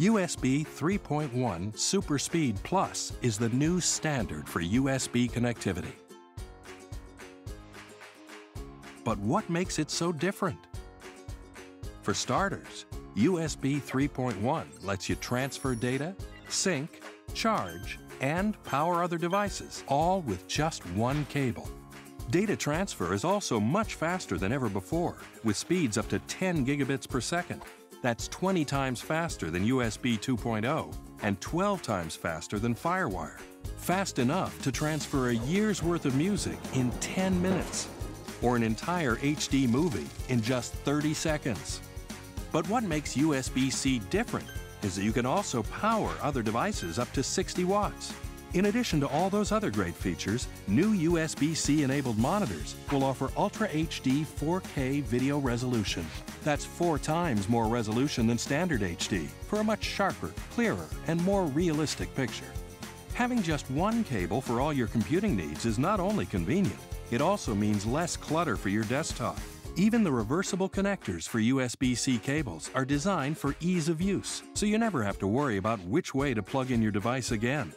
USB 3.1 SuperSpeed Plus is the new standard for USB connectivity. But what makes it so different? For starters, USB 3.1 lets you transfer data, sync, charge, and power other devices, all with just one cable. Data transfer is also much faster than ever before, with speeds up to 10 gigabits per second. That's 20 times faster than USB 2.0 and 12 times faster than FireWire. Fast enough to transfer a year's worth of music in 10 minutes, or an entire HD movie in just 30 seconds. But what makes USB-C different is that you can also power other devices up to 60 watts. In addition to all those other great features, new USB-C enabled monitors will offer Ultra HD 4K video resolution. That's 4 times more resolution than standard HD for a much sharper, clearer, and more realistic picture. Having just one cable for all your computing needs is not only convenient, it also means less clutter for your desktop. Even the reversible connectors for USB-C cables are designed for ease of use, so you never have to worry about which way to plug in your device again.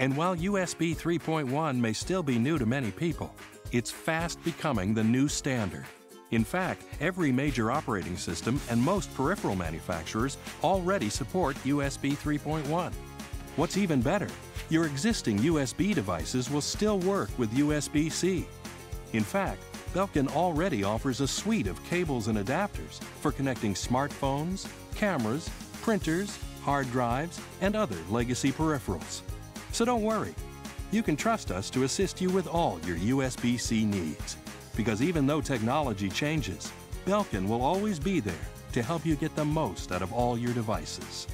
And while USB 3.1 may still be new to many people, it's fast becoming the new standard. In fact, every major operating system and most peripheral manufacturers already support USB 3.1. What's even better, your existing USB devices will still work with USB-C. In fact, Belkin already offers a suite of cables and adapters for connecting smartphones, cameras, printers, hard drives, and other legacy peripherals. So don't worry, you can trust us to assist you with all your USB-C needs. Because even though technology changes, Belkin will always be there to help you get the most out of all your devices.